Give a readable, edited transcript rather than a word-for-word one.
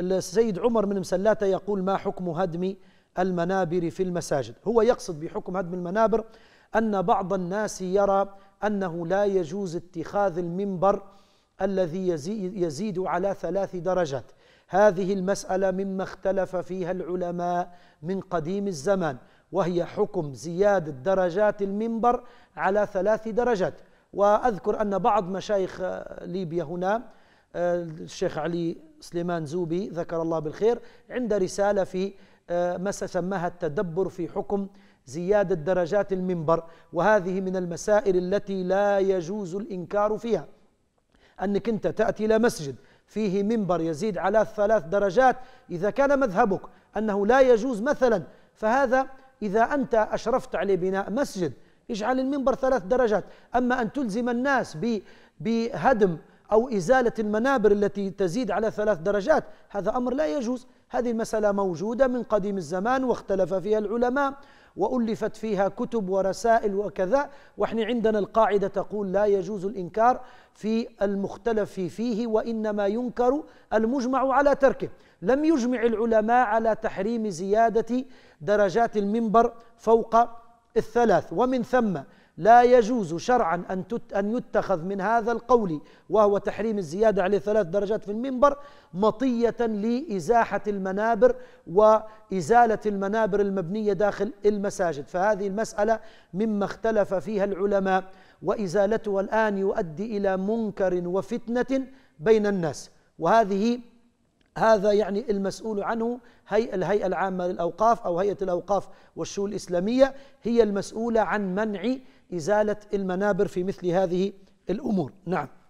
السيد عمر من مسلاته يقول: ما حكم هدم المنابر في المساجد؟ هو يقصد بحكم هدم المنابر أن بعض الناس يرى أنه لا يجوز اتخاذ المنبر الذي يزيد على 3 درجات. هذه المسألة مما اختلف فيها العلماء من قديم الزمان، وهي حكم زيادة درجات المنبر على 3 درجات. وأذكر أن بعض مشايخ ليبيا هنا، الشيخ علي سليمان زوبي ذكر الله بالخير، عند رسالة في ما سماها التدبر في حكم زيادة درجات المنبر، وهذه من المسائل التي لا يجوز الإنكار فيها. أنك أنت تأتي إلى مسجد فيه منبر يزيد على 3 درجات، إذا كان مذهبك أنه لا يجوز مثلا، فهذا إذا أنت أشرفت على بناء مسجد اجعل المنبر 3 درجات. أما أن تلزم الناس بهدم أو إزالة المنابر التي تزيد على 3 درجات، هذا أمر لا يجوز. هذه المسألة موجودة من قديم الزمان واختلف فيها العلماء وألفت فيها كتب ورسائل وكذا، وإحنا عندنا القاعدة تقول: لا يجوز الإنكار في المختلف فيه، وإنما ينكر المجمع على تركه. لم يجمع العلماء على تحريم زيادة درجات المنبر فوق 3، ومن ثم لا يجوز شرعا أن يتخذ من هذا القول، وهو تحريم الزيادة على 3 درجات في المنبر، مطية لإزاحة المنابر وإزالة المنابر المبنية داخل المساجد. فهذه المسألة مما اختلف فيها العلماء، وإزالتها الآن يؤدي إلى منكر وفتنة بين الناس. هذا يعني المسؤول عنه الهيئة العامة للأوقاف أو هيئة الأوقاف والشؤون الإسلامية، هي المسؤولة عن منع إزالة المنابر في مثل هذه الأمور. نعم.